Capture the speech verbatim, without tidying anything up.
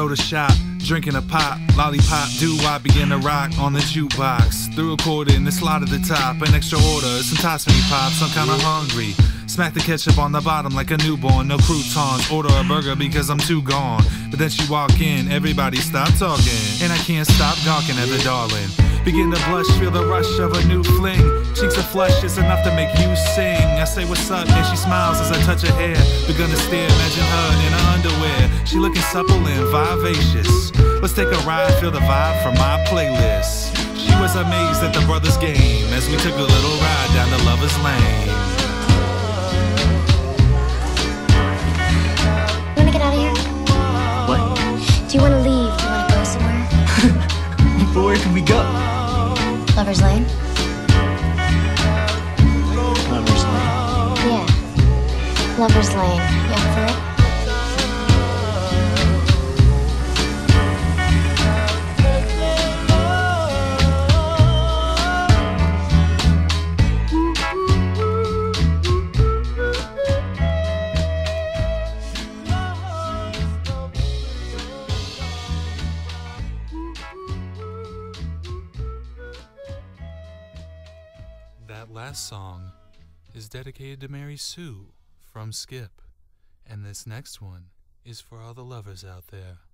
soda shop, drinking a pop, lollipop, do I begin to rock on the jukebox. Threw a quarter in the slot at the top, an extra order, some tots for me pops, I'm kinda hungry. Smack the ketchup on the bottom like a newborn, no croutons, order a burger because I'm too gone. But then she walk in, everybody stop talking, and I can't stop gawking at the darling. Begin to blush, feel the rush of a new fling. Cheeks are flush, it's enough to make you sing. I say what's up, and she smiles as I touch her hair. Begun to stare, imagine her in her underwear. She looking supple and vivacious. Let's take a ride, feel the vibe from my playlist. She was amazed at the brother's game as we took a little ride down the Lovers Lane. You wanna get out of here? What? Do you wanna leave? Do you wanna go somewhere? Where can we go? Lovers Lane. Lovers Lane? Yeah. Lovers Lane. You up for it? That last song is dedicated to Mary Sue from Skip, and this next one is for all the lovers out there.